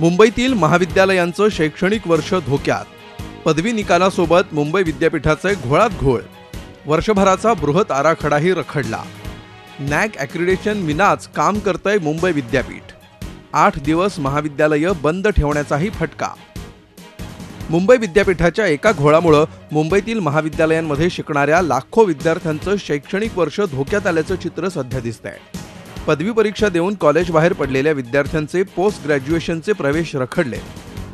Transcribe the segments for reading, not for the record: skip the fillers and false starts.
मुंबईतील महाविद्यालयांचं शैक्षणिक वर्ष धोक्यात, पदवी निकालासोबत मुंबई विद्यापीठाचे घोळात घोळ, वर्षभराचा बृहत आराखडाही रखडला। नॅक ॲक्रेडिटेशन विनाच काम करतय मुंबई विद्यापीठ, 8 दिवस महाविद्यालय बंद ठेवण्याचाही फटका। मुंबई विद्यापीठाच्या एका घोळामुळे मुंबईतील महाविद्यालयांमध्ये शिकणाऱ्या लाखो विद्यार्थ्यांचं शैक्षणिक वर्ष धोक्यात आल्याचं चित्र सध्या दिसतंय। पदवी परीक्षा देऊन कॉलेज बाहेर पडलेल्या विद्यार्थ्यांचे पोस्ट ग्रॅज्युएशनचे प्रवेश रखडले।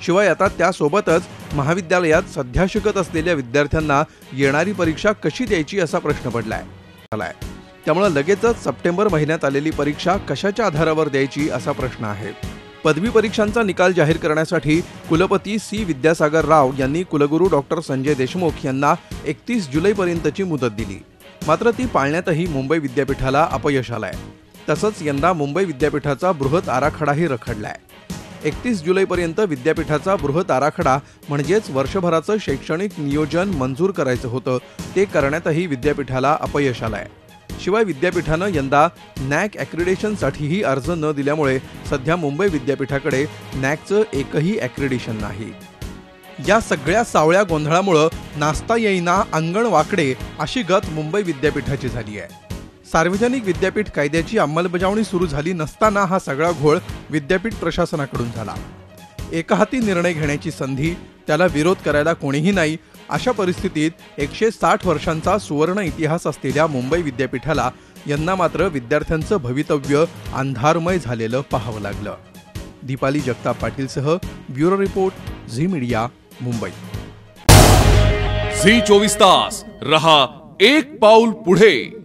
शिवाय आता त्यासोबतच महाविद्यालयात सध्या शिकत असलेल्या विद्यार्थ्यांना येणारी परीक्षा कशी द्यायची असा प्रश्न पडलाय। त्यामुळे लगेचच सप्टेंबर महिन्यात आलेली परीक्षा कशाच्या आधारावर द्यायची असा प्रश्न आहे। पदवी परीक्षांचा निकाल जाहीर करण्यासाठी कुलपती सी विद्यासागर राव यांनी कुलगुरू डॉक्टर संजय देशमुख यांना 31 जुलैपर्यंतची मुदत दिली, मात्र ती पाळण्यातही मुंबई विद्यापीठाला अपयश आलंय। तसंच यंदा मुंबई विद्यापीठाचा बृहत आराखडाही रखडलाय। 31 जुलैपर्यंत विद्यापीठाचा बृहत आराखडा म्हणजेच वर्षभराचं शैक्षणिक नियोजन मंजूर करायचं होतं, ते करण्यातही विद्यापीठाला अपयश आलंय। शिवाय विद्यापीठानं यंदा नॅक ॲक्रेडिटेशनसाठीही अर्ज न दिल्यामुळे सध्या मुंबई विद्यापीठाकडे नॅकचं एकही ॲक्रेडिटेशन नाही। या सगळ्या सावळ्या गोंधळामुळे नाश्ता येईना अंगण वाकडे अशी गत मुंबई विद्यापीठाची झाली आहे। सार्वजनिक विद्यापीठ कायद्याची अंमलबजावणी सुरू झाली नसताना हा सगळा घोळ विद्यापीठ प्रशासनाकडून झाला। एकहाती निर्णय घेण्याची संधी, त्याला विरोध करायला कोणीही नाही, अशा परिस्थितीत 160 वर्षांचा सुवर्ण इतिहास असलेल्या मुंबई विद्यापीठाला यंदा मात्र विद्यार्थ्यांचं भवितव्य अंधारमय झालेलं पाहावं लागलं। दीपाली जगताप पाटीलसह ब्युरो रिपोर्ट, झी मीडिया, मुंबई। झी 24 तास रहा एक पाऊल पुढे।